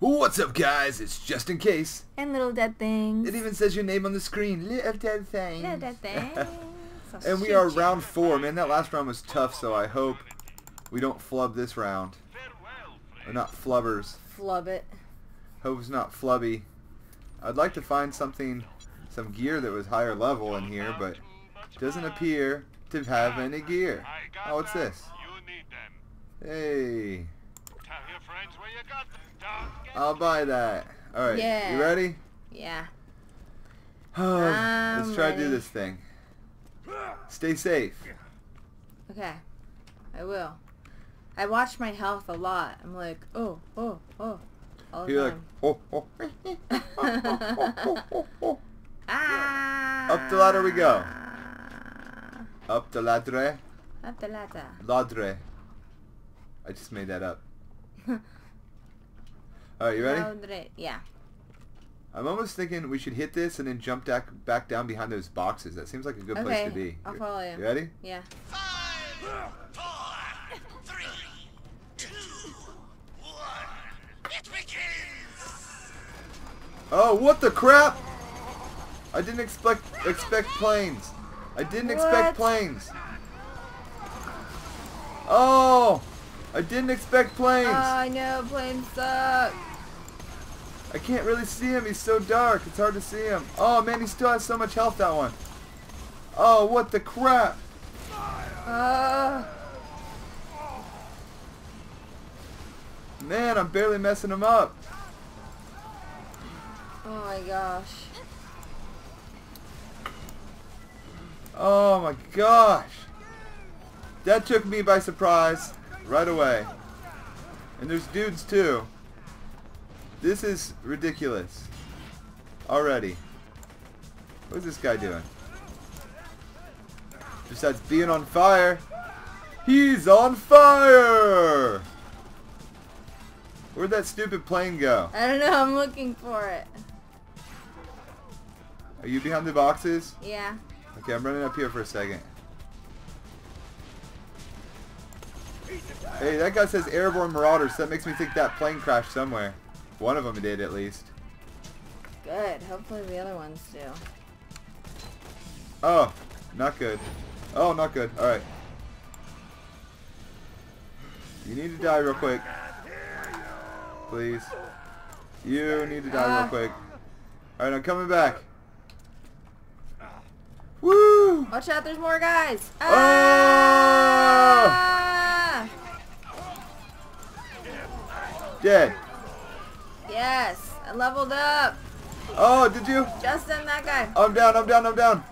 What's up, guys? It's Just In Case. And Little Dead Things. It even says your name on the screen. Little Dead Things. Little Dead Things. And we are round 4. Man, that last round was tough, so I hope we don't flub this round. We're not flubbers. Flub it. Hope it's not flubby. I'd like to find something, some gear that was higher level in here, but it doesn't appear to have any gear. Oh, what's this? Hey. I'll buy that. Alright, yeah. You ready? Yeah. Let's try to do this thing. Stay safe. Okay, I will. I watch my health a lot. I'm like, oh. All the time. You're like, oh. Ah. Up the ladder we go. Up the ladder. Up the ladder. Ladder. I just made that up. Alright, you ready? Yeah. I'm almost thinking we should hit this and then jump back down behind those boxes. That seems like a good place to be. Okay, I'll follow you. You ready? Yeah. 5, 4, 3, 2, 1. It begins! Oh, what the crap! I didn't expect planes. I didn't expect planes. Oh! I didn't expect planes! Oh, I know, planes suck! I can't really see him, he's so dark, it's hard to see him. Oh man, he still has so much health, that one. Oh, what the crap! Man, I'm barely messing him up. Oh my gosh. Oh my gosh! That took me by surprise. Right away. And there's dudes too. This is ridiculous. Already. What's this guy doing? Besides being on fire. He's on fire! Where'd that stupid plane go? I don't know. I'm looking for it. Are you behind the boxes? Yeah. Okay, I'm running up here for a second. Hey, that guy says airborne marauders, so that makes me think that plane crashed somewhere. One of them did, at least. Good. Hopefully the other ones do. Oh, not good. Oh, not good. Alright. You need to die real quick. Please. You need to die real quick. Alright, I'm coming back. Woo! Watch out, there's more guys! Ah! Oh! Dead. Yes, I leveled up. Oh, did you? Justin, that guy. I'm down, I'm down, I'm down.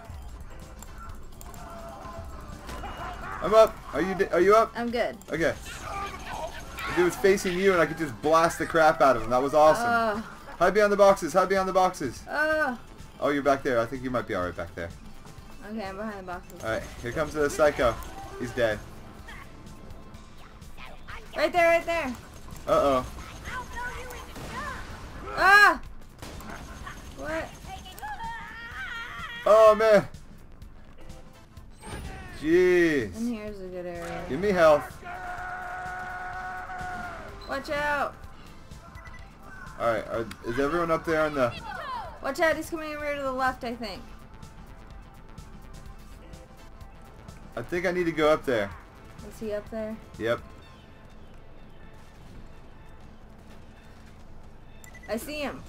I'm up. Are you up? I'm good. Okay. The dude was facing you and I could just blast the crap out of him. That was awesome. Hide behind the boxes, hide behind the boxes. Oh, you're back there. I think you might be alright back there. Okay, I'm behind the boxes. Alright, here comes the psycho. He's dead. Right there, right there. Uh-oh. Ah! What? Oh man! Jeez. And here's a good area. Give me health. Watch out! All right, is everyone up there on the? Watch out! He's coming over to the left, I think. I think I need to go up there. Is he up there? Yep. I see him.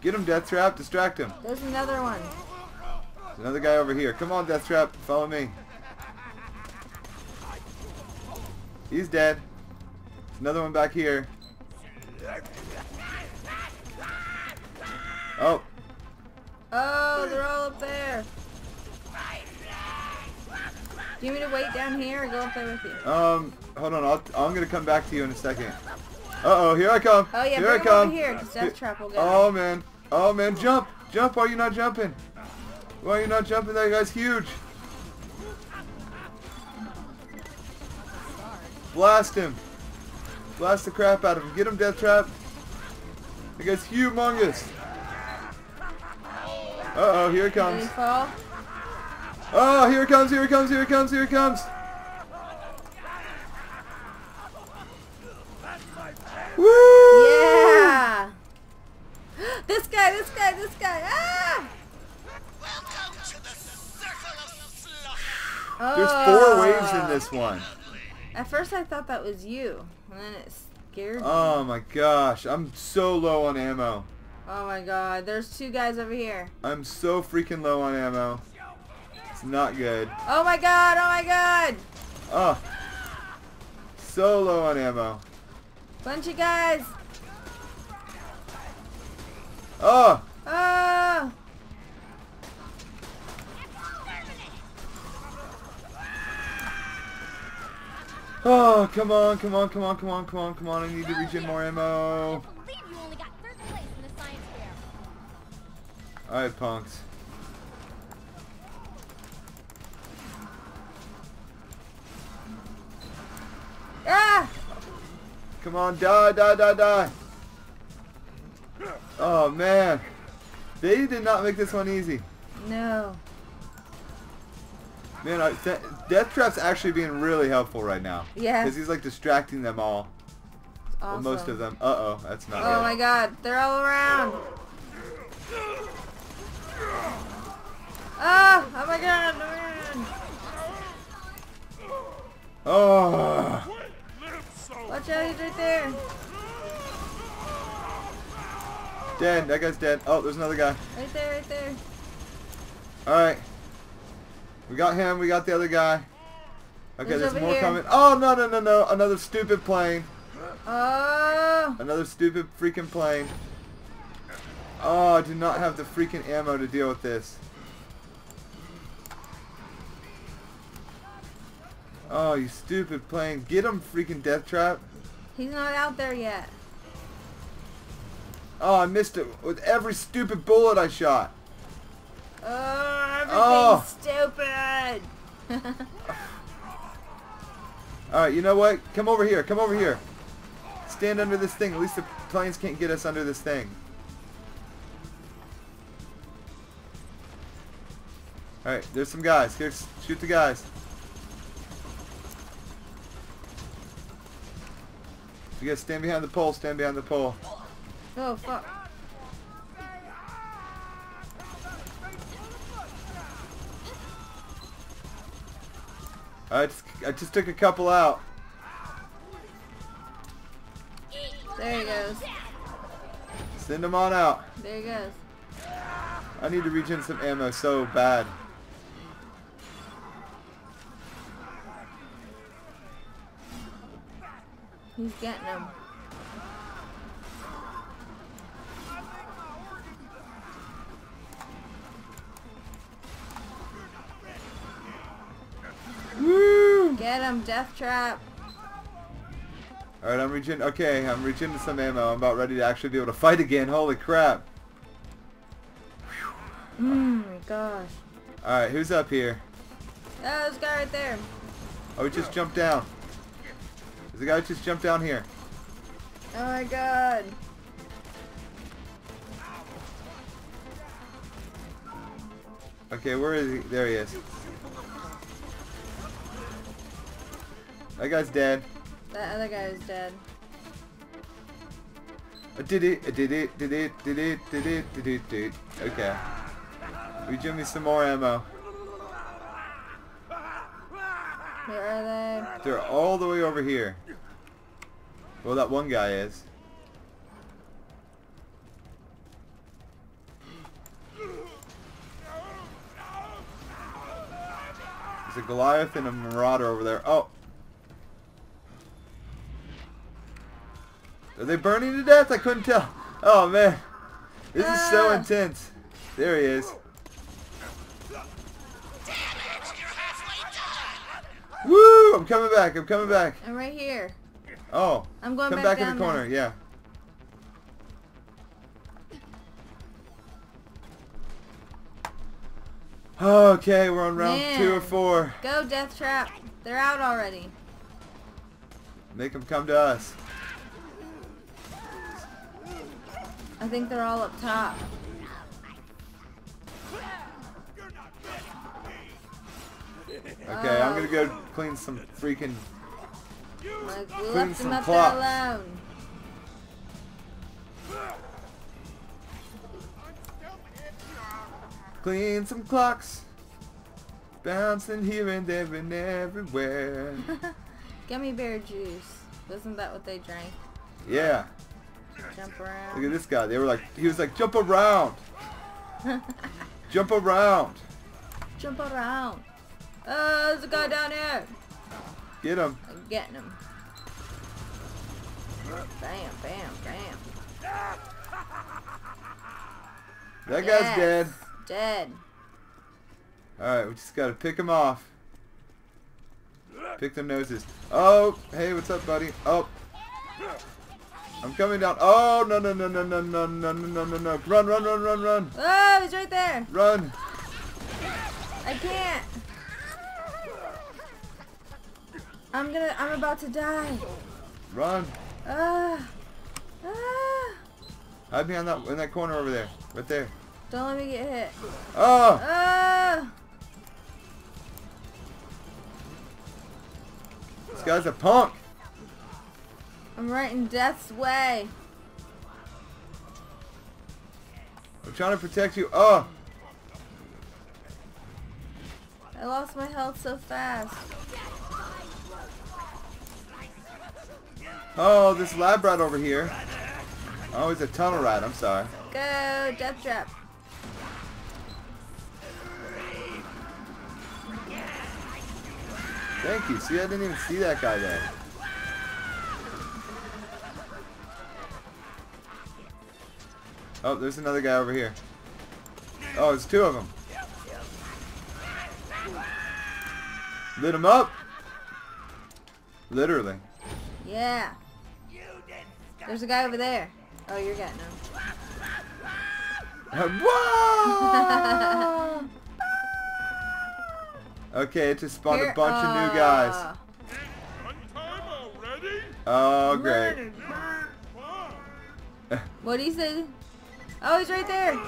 Get him, Death Trap. Distract him. There's another one. There's another guy over here. Come on, Death Trap. Follow me. He's dead. There's another one back here. Oh. Oh, they're all up there. Do you want me to wait down here or go up there with you? Hold on. I'm gonna come back to you in a second. Uh-oh, here I come. Oh yeah, here I come. Over here, 'cause Death Trap will go. Oh man, jump, jump! Why are you not jumping? Why are you not jumping? That guy's huge. Blast him! Blast the crap out of him! Get him, Death Trap! That guy's humongous. Uh-oh, here it comes. Oh, here it comes, here it comes, here it comes, here it comes! Woo! Yeah! This guy, this guy, this guy! Ah! Welcome to the circle of slaughter. Oh. There's 4 waves in this one. At first I thought that was you, and then it scared me. Oh my gosh, I'm so low on ammo. Oh my god, there's 2 guys over here. I'm so freaking low on ammo. It's not good. Oh my god, oh my god! Oh. So low on ammo. Bunch of guys! Oh! Oh! Oh, come on, come on, come on, come on, come on, come on, I need to regen more ammo. Alright, punks. Ah! Come on, die, die, die, die. Oh, man. They did not make this one easy. No. Man, Death Trap's actually being really helpful right now. Yeah. Because he's, like, distracting them all. Awesome. Well, most of them. Uh-oh, that's not right. Oh, my God. They're all around. Ah! Oh, my God. Oh. Watch out, he's right there. Dead. That guy's dead. Oh, there's another guy. Right there, right there. Alright. We got him. We got the other guy. Okay, there's more coming. Oh, no, no, no, no. Another stupid plane. Oh. Another stupid freaking plane. Oh, I do not have the freaking ammo to deal with this. Oh, you stupid plane. Get him, freaking Death Trap. He's not out there yet. Oh, I missed it with every stupid bullet I shot. Oh, everything's stupid. Alright, you know what? Come over here. Come over here. Stand under this thing. At least the planes can't get us under this thing. Alright, there's some guys. Here, shoot the guys. You guys stand behind the pole, stand behind the pole. Oh, fuck. I just took a couple out. There he goes. Send him on out. There he goes. I need to regen some ammo so bad. He's getting him. Woo! Get him, Death Trap. Alright, I'm regen. Okay, I'm regening some ammo. I'm about ready to actually be able to fight again. Holy crap. My gosh. Alright, who's up here? Oh, there's a guy right there. Oh, he just jumped down. The guy just jumped down here. Oh my god. Okay, where is he? There he is. That guy's dead. That other guy is dead. Did it. Okay. We give me some more ammo. Where are they? They're all the way over here. Well, that one guy is. There's a Goliath and a Marauder over there. Oh! Are they burning to death? I couldn't tell. Oh, man. This is so intense. There he is. Woo! I'm coming back. I'm coming back. I'm right here. Oh. I'm going back in the corner. Yeah. Okay, we're on round 2 or 4. Go, Death Trap. They're out already. Make them come to us. I think they're all up top. Okay, I'm gonna go clean some freaking. Clean some clocks. Clean some clocks. Bouncing here and there and everywhere. Gummy bear juice. Wasn't that what they drank? Yeah. Jump around. Look at this guy. They were like, he was like, jump around. Jump around. Jump around. There's a guy down here. Get him. I'm getting him. Bam, bam, bam. That guy's dead. Dead. Alright, we just gotta pick him off. Pick them noses. Oh, hey, what's up, buddy? Oh. I'm coming down. Oh, no, no, no, no, no, no, no, no, no, no. Run, run, run, run, run. Oh, he's right there. Run. I can't. I'm about to die. Run. Hide me on that, in that corner over there. Right there. Don't let me get hit. Oh. This guy's a punk. I'm right in death's way. I'm trying to protect you. Oh! I lost my health so fast. Oh, this lab rat over here. Oh, he's a tunnel rat. I'm sorry. Go, Death Trap. Thank you. See, I didn't even see that guy there. Oh, there's another guy over here. Oh, there's two of them. Lit him up. Literally. Yeah. There's a guy over there. Oh, you're getting him. Whoa! Okay, it just spawned a bunch of new guys. Oh, great. What do you say? Oh, he's right there.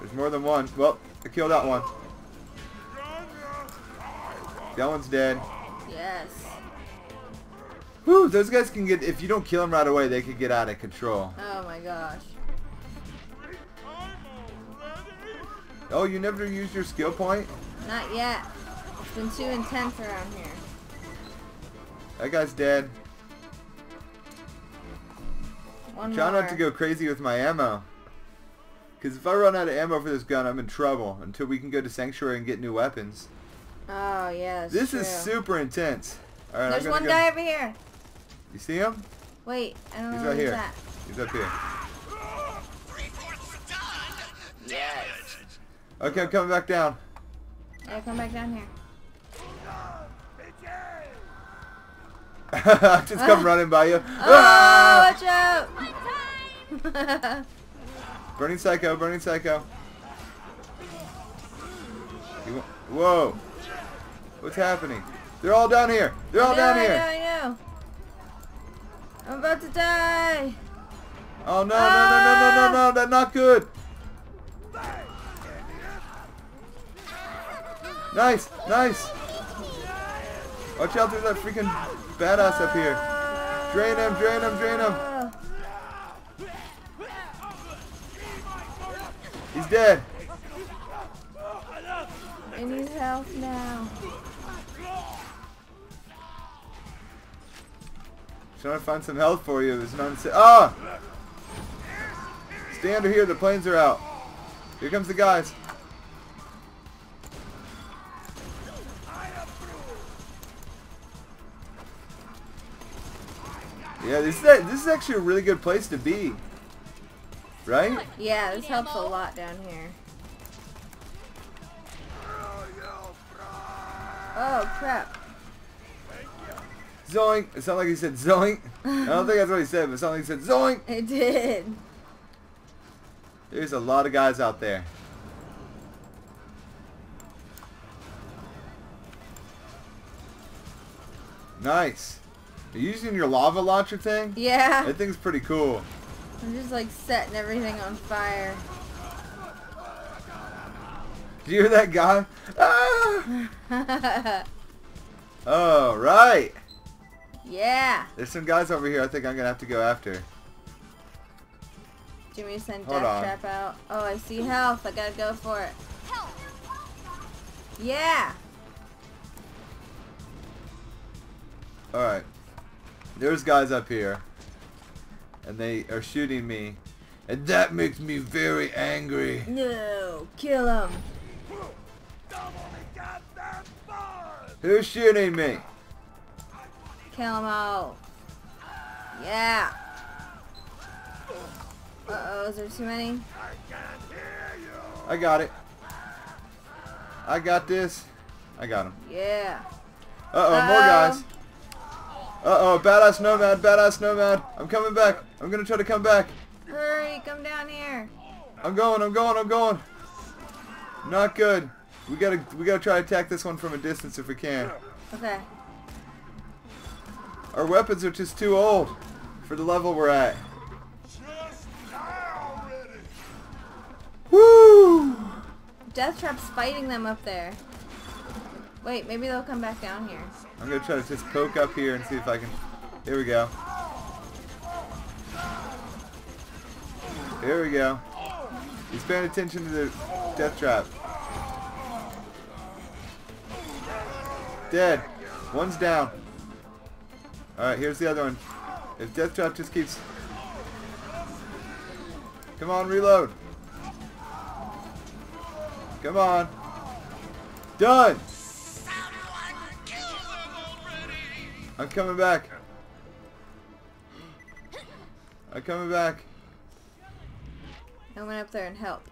There's more than one. Well, I killed that one. That one's dead. Yes. Whew, those guys can get, if you don't kill them right away, they could get out of control. Oh my gosh. Oh, you never used your skill point? Not yet. It's been too intense around here. That guy's dead. Try not to go crazy with my ammo. Because if I run out of ammo for this gun, I'm in trouble. Until we can go to Sanctuary and get new weapons. Oh, yeah. This is super intense. All right, there's one guy over here. You see him? Wait, I don't know where he's at. He's up here. Yes. Okay, I'm coming back down. Yeah, come back down here. Just come running by you. Oh, watch out! Burning psycho, burning psycho. Whoa! What's happening? They're all down here. They're all down here. I know. I'm about to die. Oh no! No! No! No! No! No! That's not good. Nice! Nice! Watch out, there's that freaking badass up here. Drain him, drain him, drain him. He's dead. I need help now. Trying to find some health for you. There's none. Ah! Stay under here, the planes are out. Here comes the guys. Yeah, this is actually a really good place to be, right? Yeah, this helps a lot down here. Oh, crap. Zoink! It sounded like he said zoink. I don't think that's what he said, but it sounded like he said zoink. It did. There's a lot of guys out there. Nice. Are you using your lava launcher thing? Yeah. That thing's pretty cool. I'm just like setting everything on fire. Did you hear that guy? Ah! All right. Yeah. There's some guys over here I think I'm going to have to go after. Do you want me to send Death Trap out? Oh, I see health. I got to go for it. Help. Yeah. Alright. There's guys up here. And they are shooting me. And that makes me very angry. No. Kill them. Who's shooting me? Kill them all. Yeah. Uh-oh, is there too many? I got it. I got this. I got him. Yeah. Uh-oh, more guys. Uh-oh, badass nomad, badass nomad. I'm coming back. I'm going to try to come back. Hurry, come down here. I'm going, I'm going, I'm going. Not good. We gotta try to attack this one from a distance if we can. Okay. Our weapons are just too old for the level we're at. Woo! Death Trap's fighting them up there. Wait, maybe they'll come back down here. I'm gonna try to just poke up here and see if I can... Here we go. Here we go. He's paying attention to the Death Trap. Dead. One's down. Alright, here's the other one. If Death Trap just keeps... Come on, reload. Come on. Done. I'm coming back. I'm coming back. I went up there and helped.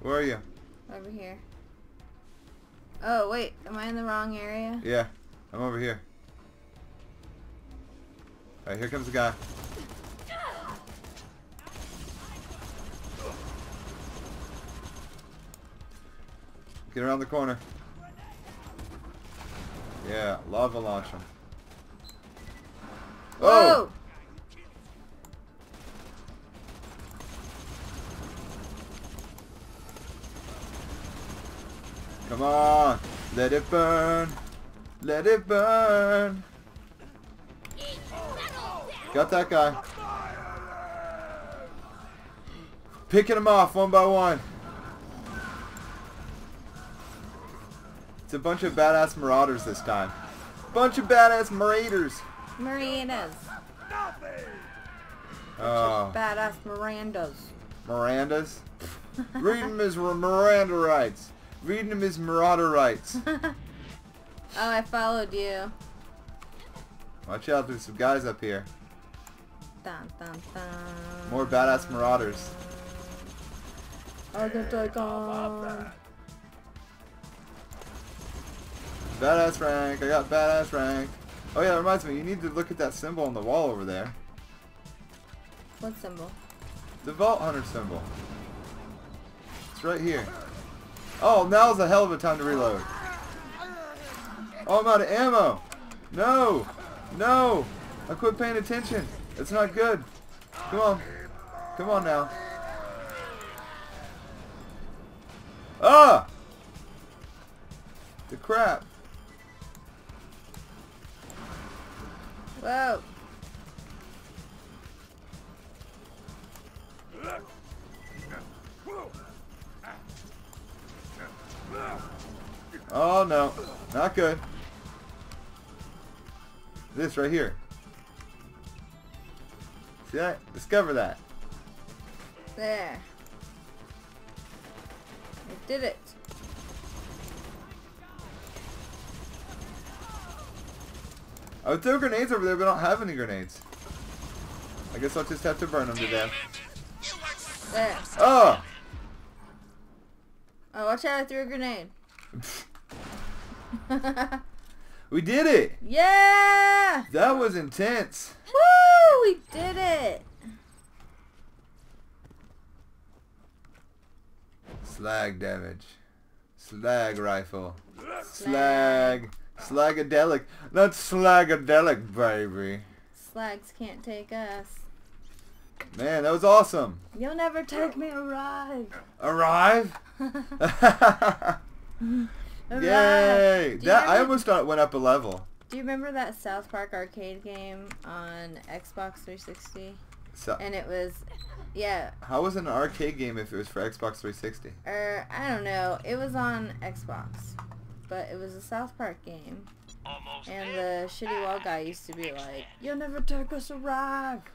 Where are you? Over here. Oh, wait. Am I in the wrong area? Yeah. I'm over here. Alright, here comes the guy. Get around the corner. Yeah, lava launcher. Oh! Come on, let it burn. Let it burn. Got that guy. Picking him off one by one. It's a bunch of badass marauders this time. Bunch of badass marauders. Mirandas. Oh. Badass Mirandas. Mirandas? Reading them as Miranda rights. Reading them as marauder rights. Oh, I followed you. Watch out, there's some guys up here. Dun, dun, dun. More badass marauders. I can take on. Badass rank, I got badass rank. Oh yeah, that reminds me, you need to look at that symbol on the wall over there. What symbol? The Vault Hunter symbol. It's right here. Oh, now's a hell of a time to reload. Oh, I'm out of ammo. No! No! I quit paying attention. It's not good. Come on. Come on now. Ah! The crap. Whoa. Oh no. Not good. This right here. See that? Discover that. There. I did it. I would throw grenades over there, but I don't have any grenades. I guess I'll just have to burn them to death. There. Oh! Oh, watch out, I threw a grenade. We did it! Yeah! That was intense. Woo! We did it! Slag damage. Slag rifle. Slag. Slagadelic. That's Slagadelic, baby. Slags can't take us. Man, that was awesome. You'll never take me alive. Arrive? Arrive? Yay! I almost went up a level. Do you remember that South Park arcade game on Xbox 360? And it was, yeah. How was it an arcade game if it was for Xbox 360? I don't know. It was on Xbox, but it was a South Park game. Almost. And the shitty wall guy used to be like, "You'll never take us a rock."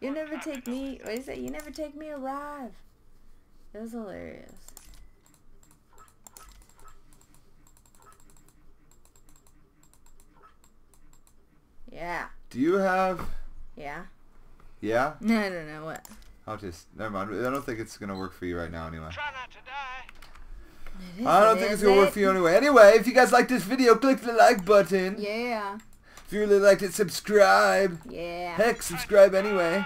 You never take me. What is it? You never take me alive. It was hilarious. Yeah. Do you have... Yeah. Yeah? No, I don't know what. I'll just... Never mind. I don't think it's going to work for you right now anyway. Try not to die. I don't think it's going to work for you anyway. Anyway, if you guys like this video, click the like button. Yeah. If you really liked it, subscribe. Yeah. Heck, subscribe anyway.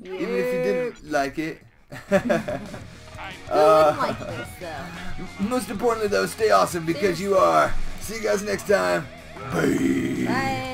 Yeah. Even if you didn't like it. Who wouldn't like this, though? Most importantly, though, stay awesome because you are. See you guys next time. Bye. Bye.